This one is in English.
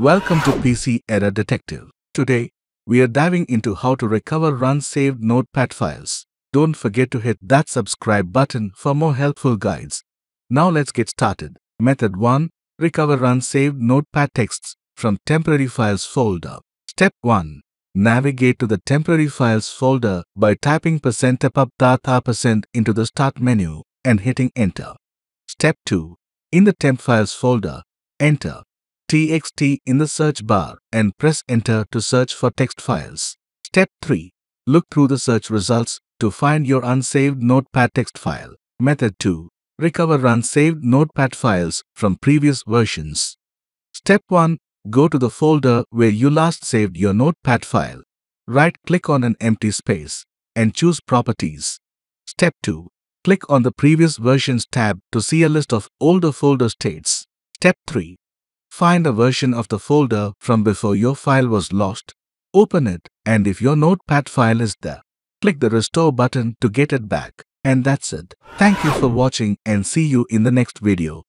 Welcome to PC Error Detective. Today, we are diving into how to recover run saved notepad files. Don't forget to hit that subscribe button for more helpful guides. Now let's get started. Method 1. Recover run saved notepad texts from temporary files folder. Step 1. Navigate to the temporary files folder by typing %appdata% into the start menu and hitting enter. Step 2. In the temp files folder, enter txt in the search bar and press enter to search for text files. Step 3. Look through the search results to find your unsaved notepad text file. Method 2. Recover unsaved notepad files from previous versions. Step 1. Go to the folder where you last saved your notepad file. Right-click on an empty space and choose Properties. Step 2. Click on the Previous Versions tab to see a list of older folder states. Step 3. Find a version of the folder from before your file was lost. Open it, and if your notepad file is there, click the Restore button to get it back. And that's it. Thank you for watching and see you in the next video.